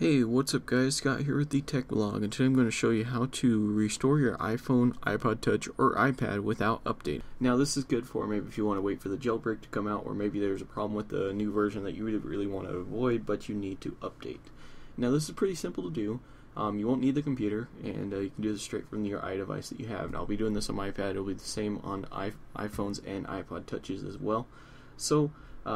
Hey, what's up guys, Scott here with the Tech Vlog, and today I'm going to show you how to restore your iPhone, iPod Touch, or iPad without updating. Now this is good for maybe if you want to wait for the jailbreak to come out, or maybe there's a problem with the new version that you really want to avoid, but you need to update. Now this is pretty simple to do. You won't need the computer, and you can do this straight from your iDevice that you have. And I'll be doing this on my iPad. It'll be the same on iPhones and iPod Touches as well. So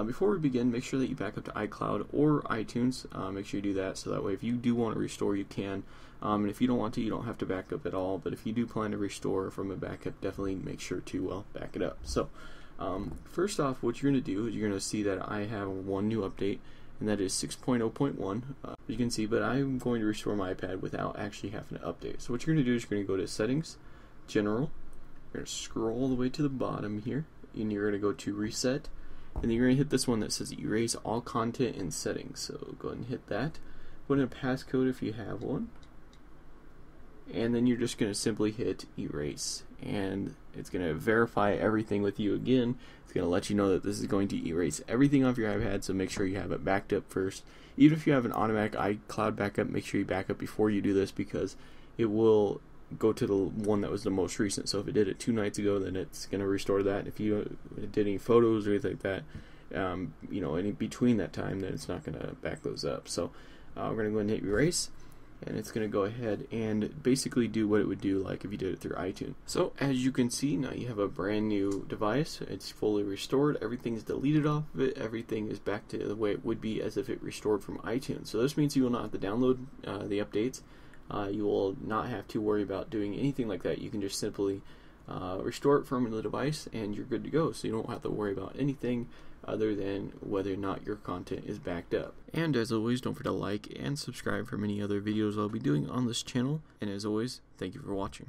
before we begin, make sure that you back up to iCloud or iTunes. Make sure you do that, so that way if you do want to restore, you can. And if you don't want to, you don't have to back up at all. But if you do plan to restore from a backup, definitely make sure to back it up. So first off, what you're going to do is you're going to see that I have one new update, and that is 6.0.1. You can see, but I'm going to restore my iPad without actually having to update. So what you're going to do is you're going to go to Settings, General. You're going to scroll all the way to the bottom here, and you're going to go to Reset. And then you're going to hit this one that says Erase All Content and Settings. So go ahead and hit that. Put in a passcode if you have one. And then you're just going to simply hit Erase. And it's going to verify everything with you again. It's going to let you know that this is going to erase everything off your iPad, so make sure you have it backed up first. Even if you have an automatic iCloud backup, make sure you back up before you do this, because it will go to the one that was the most recent. So if it did it 2 nights ago, then it's going to restore that. If you did any photos or anything like that, you know, in between that time, then it's not going to back those up. So we're going to go ahead and hit Erase, and it's going to go ahead and basically do what it would do like if you did it through iTunes. So as you can see, now you have a brand new device. It's fully restored. Everything's deleted off of it. Everything is back to the way it would be as if it restored from iTunes. So this means you will not have to download the updates. You will not have to worry about doing anything like that. You can just simply restore it from the device and you're good to go. So you don't have to worry about anything other than whether or not your content is backed up. And as always, don't forget to like and subscribe for many other videos I'll be doing on this channel. And as always, thank you for watching.